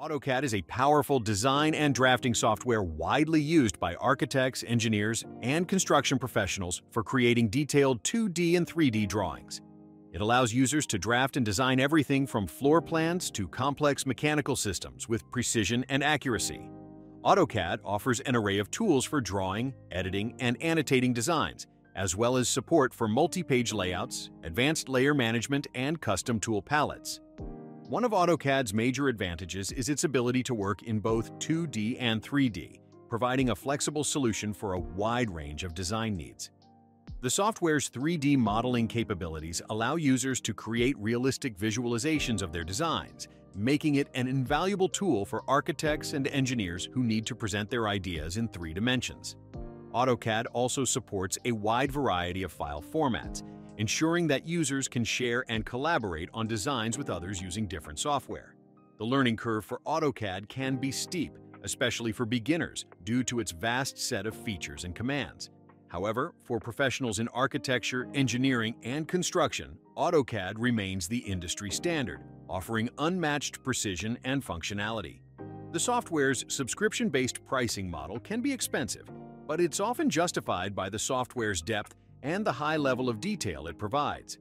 AutoCAD is a powerful design and drafting software widely used by architects, engineers, and construction professionals for creating detailed 2D and 3D drawings. It allows users to draft and design everything from floor plans to complex mechanical systems with precision and accuracy. AutoCAD offers an array of tools for drawing, editing, and annotating designs, as well as support for multi-page layouts, advanced layer management, and custom tool palettes. One of AutoCAD's major advantages is its ability to work in both 2D and 3D, providing a flexible solution for a wide range of design needs. The software's 3D modeling capabilities allow users to create realistic visualizations of their designs, making it an invaluable tool for architects and engineers who need to present their ideas in 3 dimensions. AutoCAD also supports a wide variety of file formats, ensuring that users can share and collaborate on designs with others using different software. The learning curve for AutoCAD can be steep, especially for beginners, due to its vast set of features and commands. However, for professionals in architecture, engineering, and construction, AutoCAD remains the industry standard, offering unmatched precision and functionality. The software's subscription-based pricing model can be expensive, but it's often justified by the software's depth and the high level of detail it provides.